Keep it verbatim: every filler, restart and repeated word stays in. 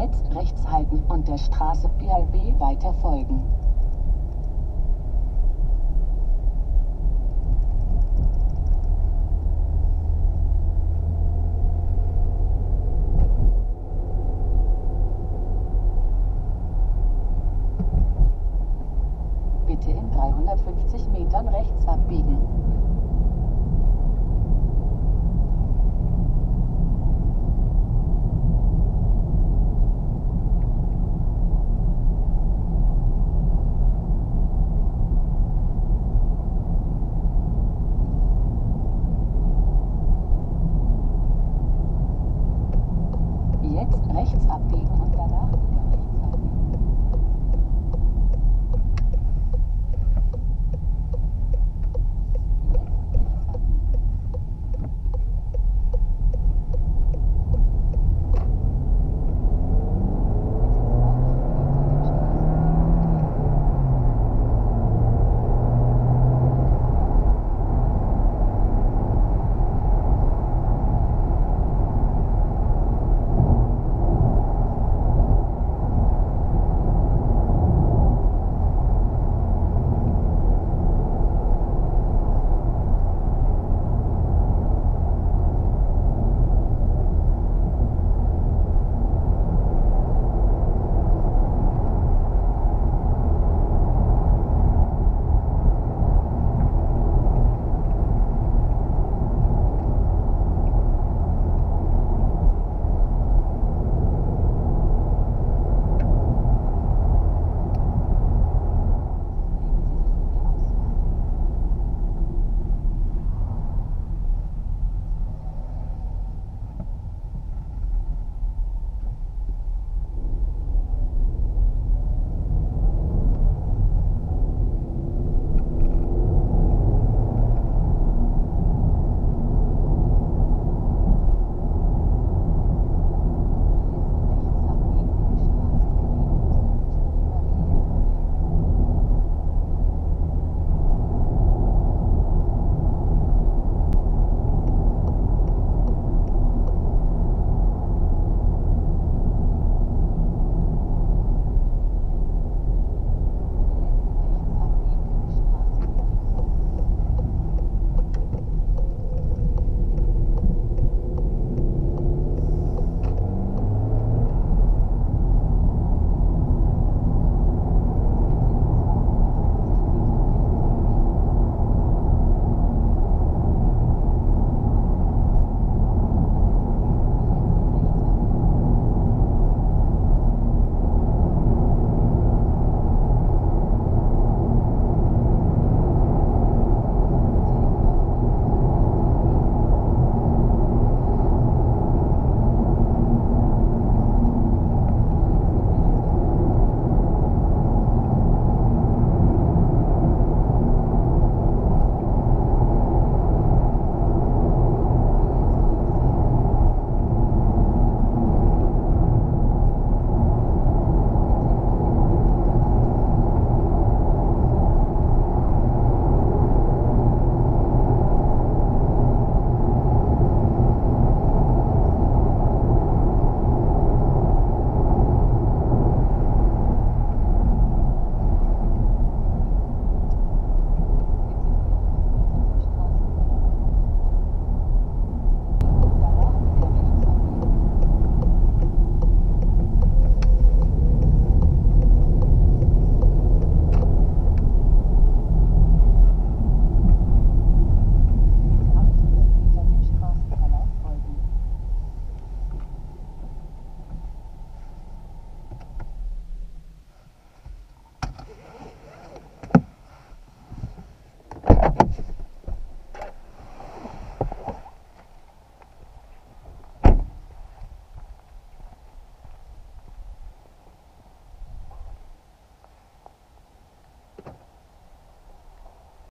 Jetzt rechts halten und der Straße P L B weiter folgen. Bitte in dreihundertfünfzig Metern rechts abbiegen.